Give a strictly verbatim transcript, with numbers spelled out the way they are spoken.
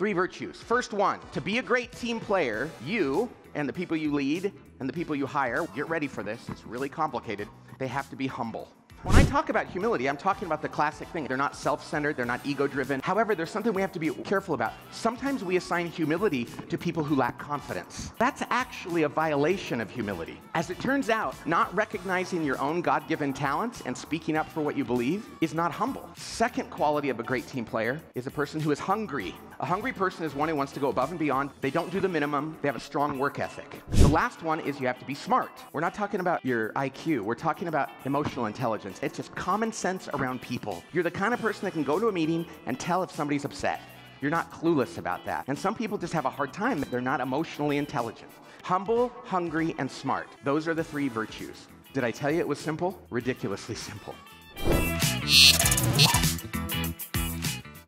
Three virtues. First one, to be a great team player, you and the people you lead and the people you hire, get ready for this, it's really complicated, they have to be humble. When I talk about humility, I'm talking about the classic thing. They're not self-centered, they're not ego-driven. However, there's something we have to be careful about. Sometimes we assign humility to people who lack confidence. That's actually a violation of humility. As it turns out, not recognizing your own God-given talents and speaking up for what you believe is not humble. Second quality of a great team player is a person who is hungry. A hungry person is one who wants to go above and beyond. They don't do the minimum. They have a strong work ethic. The last one is you have to be smart. We're not talking about your I Q. We're talking about emotional intelligence. It's just common sense around people. You're the kind of person that can go to a meeting and tell if somebody's upset. You're not clueless about that. And some people just have a hard time. They're not emotionally intelligent. Humble, hungry, and smart. Those are the three virtues. Did I tell you it was simple? Ridiculously simple.